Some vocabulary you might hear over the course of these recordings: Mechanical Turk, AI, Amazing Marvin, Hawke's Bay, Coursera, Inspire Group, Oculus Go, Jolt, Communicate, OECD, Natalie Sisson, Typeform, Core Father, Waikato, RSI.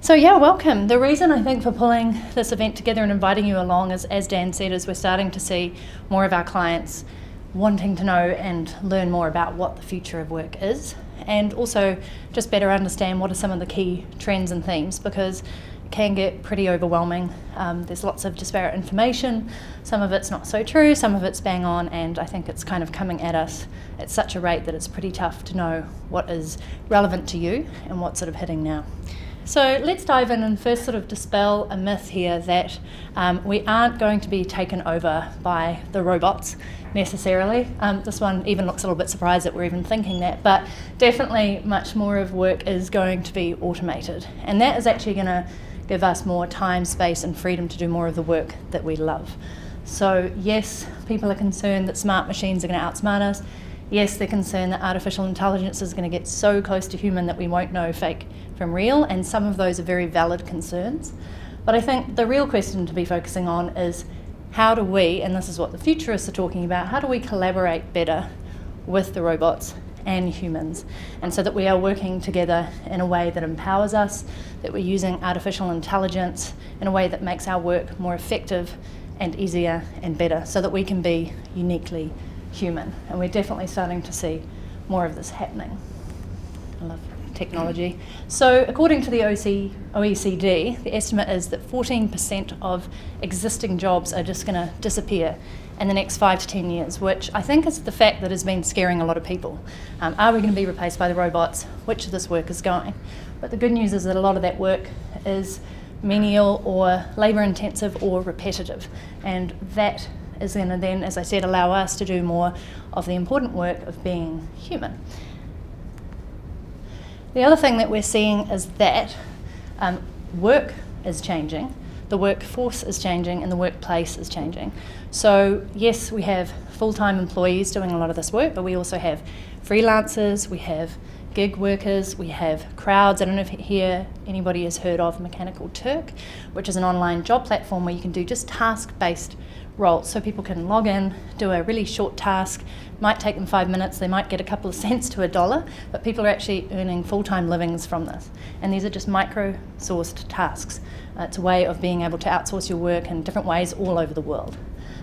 So yeah, welcome. The reason I think for pulling this event together and inviting you along is, as Dan said, is we're starting to see more of our clients wanting to know and learn more about what the future of work is, and also just better understand what are some of the key trends and themes, because it can get pretty overwhelming. There's lots of disparate information. Some of it's not so true, some of it's bang on, and I think it's kind of coming at us at such a rate that it's pretty tough to know what is relevant to you and what's sort of hitting now. So let's dive in and first sort of dispel a myth here that we aren't going to be taken over by the robots necessarily. This one even looks a little bit surprised that we're even thinking that, but definitely much more of work is going to be automated. And that is actually going to give us more time, space and freedom to do more of the work that we love. So yes, people are concerned that smart machines are going to outsmart us. Yes, they're concerned that artificial intelligence is going to get so close to human that we won't know fake from real, and some of those are very valid concerns. But I think the real question to be focusing on is how do we, and this is what the futurists are talking about, how do we collaborate better with the robots and humans, and so that we are working together in a way that empowers us, that we're using artificial intelligence in a way that makes our work more effective and easier and better, so that we can be uniquely human. And we're definitely starting to see more of this happening. I love technology. So according to the OECD, the estimate is that 14% of existing jobs are just going to disappear in the next 5 to 10 years, which I think is the fact that has been scaring a lot of people. Are we going to be replaced by the robots? Which of this work is going? But the good news is that a lot of that work is menial or labour intensive or repetitive, and that is going to then, as I said, allow us to do more of the important work of being human. The other thing that we're seeing is that work is changing, the workforce is changing, and the workplace is changing. So yes, we have full-time employees doing a lot of this work, but we also have freelancers, we have gig workers, we have crowds. I don't know if here anybody has heard of Mechanical Turk, which is an online job platform where you can do just task-based roles. So people can log in, do a really short task, might take them 5 minutes, they might get a couple of cents to $1, but people are actually earning full-time livings from this. And these are just micro-sourced tasks. It's a way of being able to outsource your work in different ways all over the world.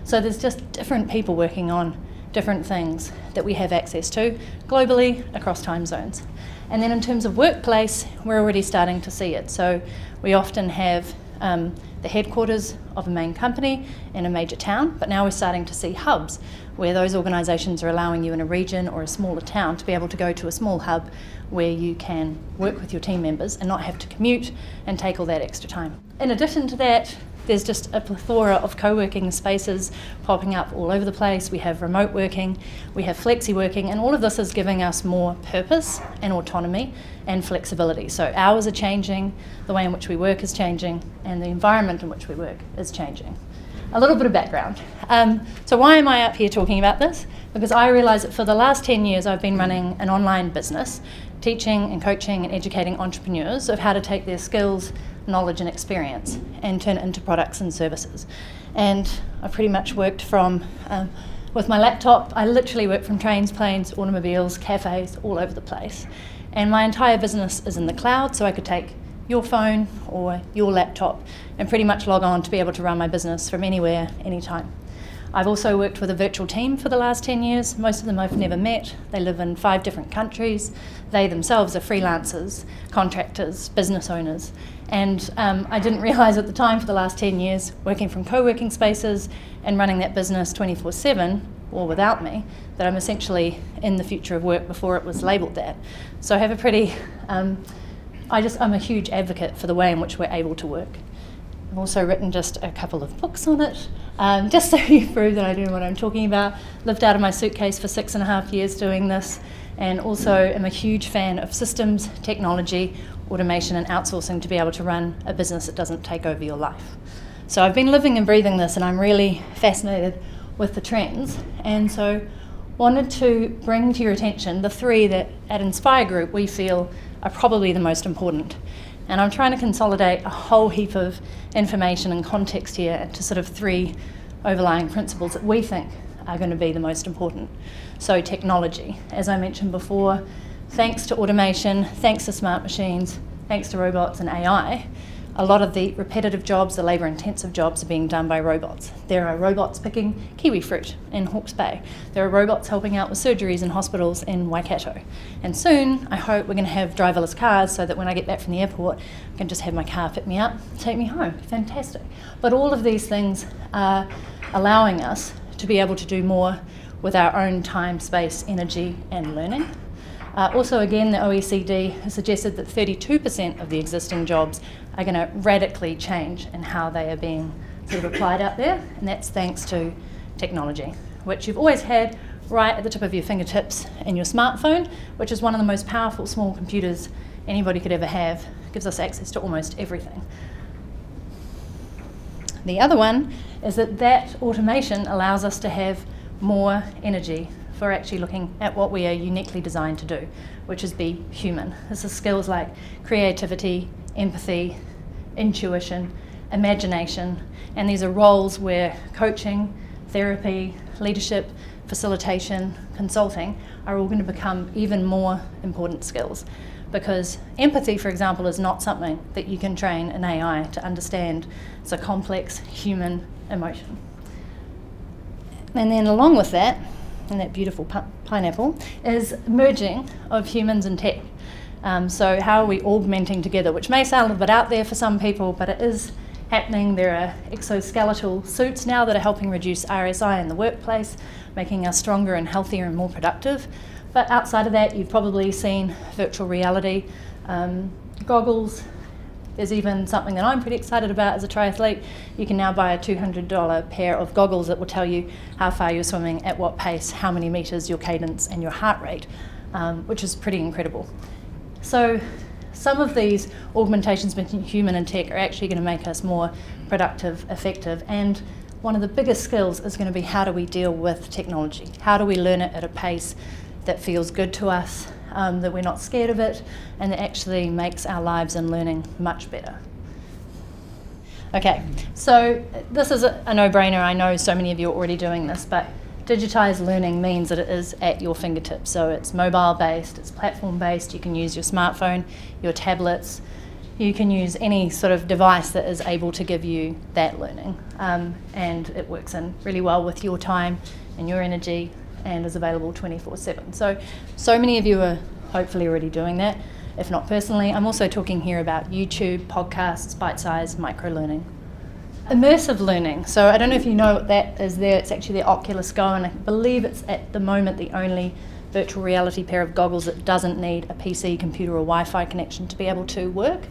So there's just different people working on different things that we have access to globally across time zones. And then in terms of workplace, we're already starting to see it. So we often have the headquarters of a main company in a major town, but now we're starting to see hubs where those organisations are allowing you in a region or a smaller town to be able to go to a small hub where you can work with your team members and not have to commute and take all that extra time. In addition to that, there's just a plethora of co-working spaces popping up all over the place. We have remote working, we have flexi working, and all of this is giving us more purpose and autonomy and flexibility. So hours are changing, the way in which we work is changing, and the environment in which we work is changing. A little bit of background. So why am I up here talking about this? Because I realise that for the last 10 years I've been running an online business, teaching and coaching and educating entrepreneurs of how to take their skills, knowledge and experience and turn it into products and services. And I pretty much worked from, with my laptop, I literally worked from trains, planes, automobiles, cafes, all over the place. And my entire business is in the cloud, so I could take your phone or your laptop and pretty much log on to be able to run my business from anywhere, anytime. I've also worked with a virtual team for the last 10 years. Most of them I've never met. They live in 5 different countries. They themselves are freelancers, contractors, business owners. And I didn't realise at the time, for the last 10 years, working from co-working spaces and running that business 24/7, or without me, that I'm essentially in the future of work before it was labelled that. So I have a pretty, I'm a huge advocate for the way in which we're able to work. I've also written just a couple of books on it, just so you prove that I do what I'm talking about. Lived out of my suitcase for 6.5 years doing this, and also am a huge fan of systems, technology, automation and outsourcing to be able to run a business that doesn't take over your life. So I've been living and breathing this, and I'm really fascinated with the trends, and so wanted to bring to your attention the 3 that at Inspire Group we feel are probably the most important. And I'm trying to consolidate a whole heap of information and context here into sort of 3 overlying principles that we think are going to be the most important. So technology, as I mentioned before, thanks to automation, thanks to smart machines, thanks to robots and AI, a lot of the repetitive jobs, the labour-intensive jobs, are being done by robots. There are robots picking kiwi fruit in Hawke's Bay. There are robots helping out with surgeries and hospitals in Waikato. And soon, I hope we're going to have driverless cars so that when I get back from the airport, I can just have my car pick me up, take me home. Fantastic. But all of these things are allowing us to be able to do more with our own time, space, energy, and learning. Also, again, the OECD has suggested that 32% of the existing jobs are going to radically change in how they are being sort of applied out there, and that's thanks to technology, which you've always had right at the tip of your fingertips in your smartphone, which is one of the most powerful small computers anybody could ever have. It gives us access to almost everything. The other one is that that automation allows us to have more energy for actually looking at what we are uniquely designed to do, which is be human. This is skills like creativity, empathy, intuition, imagination, and these are roles where coaching, therapy, leadership, facilitation, consulting are all going to become even more important skills. Because empathy, for example, is not something that you can train an AI to understand. It's a complex human emotion. And then along with that, and that beautiful pineapple, is merging of humans and tech. So how are we augmenting together, which may sound a little bit out there for some people, but it is happening. There are exoskeletal suits now that are helping reduce RSI in the workplace, making us stronger and healthier and more productive. But outside of that, you've probably seen virtual reality, goggles. There's even something that I'm pretty excited about as a triathlete. You can now buy a $200 pair of goggles that will tell you how far you're swimming, at what pace, how many meters, your cadence and your heart rate, which is pretty incredible. So some of these augmentations between human and tech are actually going to make us more productive, effective, and one of the biggest skills is going to be how do we deal with technology? How do we learn it at a pace that feels good to us, that we're not scared of it, and that actually makes our lives and learning much better. Okay, so this is a no-brainer. I know so many of you are already doing this, but digitised learning means that it is at your fingertips. So it's mobile-based, it's platform-based, you can use your smartphone, your tablets, you can use any sort of device that is able to give you that learning. And it works in really well with your time and your energy, and is available 24/7. So many of you are hopefully already doing that, if not personally. I'm also talking here about YouTube, podcasts, bite-sized micro-learning. Immersive learning, so I don't know if you know what that is there. It's actually the Oculus Go, and I believe it's at the moment the only virtual reality pair of goggles that doesn't need a PC, computer or Wi-Fi connection to be able to work.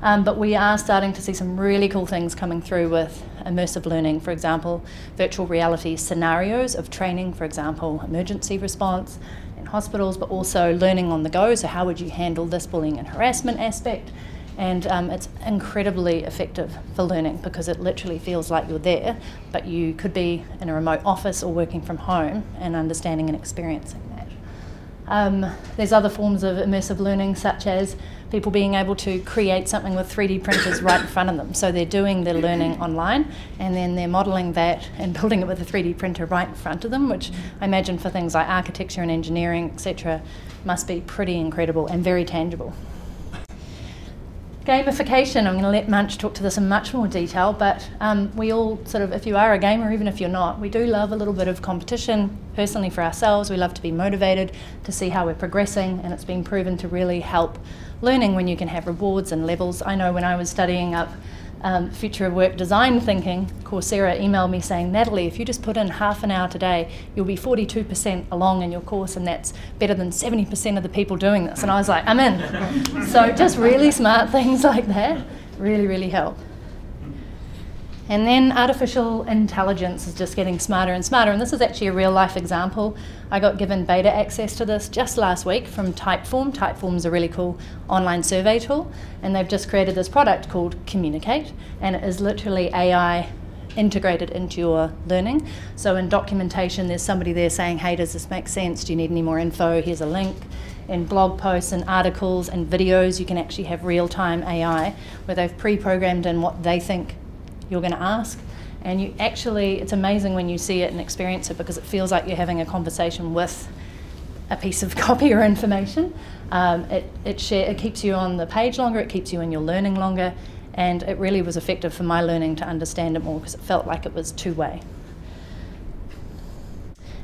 But we are starting to see some really cool things coming through with immersive learning. For example, virtual reality scenarios of training, for example, emergency response in hospitals, but also learning on the go. So how would you handle this bullying and harassment aspect? And it's incredibly effective for learning because it literally feels like you're there, but you could be in a remote office or working from home and understanding and experiencing that. There's other forms of immersive learning, such as people being able to create something with 3D printers right in front of them. So they're doing their learning online, and then they're modelling that and building it with a 3D printer right in front of them, which I imagine for things like architecture and engineering, etc., must be pretty incredible and very tangible. Gamification, I'm going to let Munch talk to this in much more detail, but we all sort of, if you are a gamer, even if you're not, we do love a little bit of competition personally for ourselves. We love to be motivated to see how we're progressing, and it's been proven to really help learning when you can have rewards and levels. I know when I was studying up future of work design thinking, Coursera emailed me saying, Natalie, if you just put in half an hour today, you'll be 42% along in your course, and that's better than 70% of the people doing this. And I was like, I'm in. So just really smart things like that really, really help. And then artificial intelligence is just getting smarter and smarter, and this is actually a real life example. I got given beta access to this just last week from Typeform. Typeform is a really cool online survey tool, and they've just created this product called Communicate, and it is literally AI integrated into your learning. So in documentation, there's somebody there saying, hey, does this make sense? Do you need any more info? Here's a link. In blog posts and articles and videos, you can actually have real-time AI where they've pre-programmed in what they think you're going to ask, and you actually, it's amazing when you see it and experience it because it feels like you're having a conversation with a piece of copy or information. It keeps you on the page longer, it keeps you in your learning longer, and it really was effective for my learning to understand it more because it felt like it was two-way.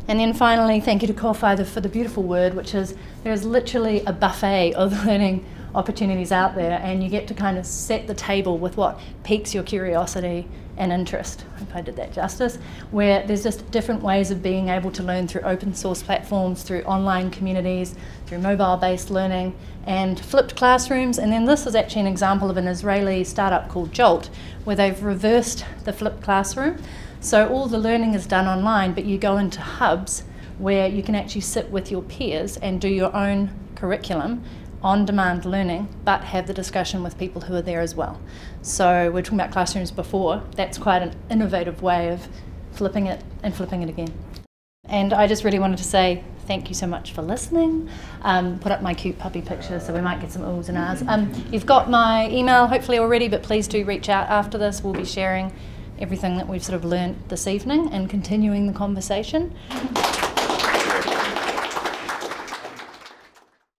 And then finally, thank you to Core Father for the beautiful word, which is there is literally a buffet of learning opportunities out there, and you get to kind of set the table with what piques your curiosity and interest. I hope I did that justice. Where there's just different ways of being able to learn through open source platforms, through online communities, through mobile-based learning, and flipped classrooms. And then this is actually an example of an Israeli startup called Jolt, where they've reversed the flipped classroom. So all the learning is done online, but you go into hubs where you can actually sit with your peers and do your own curriculum, on-demand learning, but have the discussion with people who are there as well. So we're talking about classrooms before. That's quite an innovative way of flipping it and flipping it again. And I just really wanted to say thank you so much for listening. Put up my cute puppy picture so we might get some oohs and ahs. You've got my email hopefully already, but please do reach out after this. We'll be sharing everything that we've sort of learnt this evening and continuing the conversation.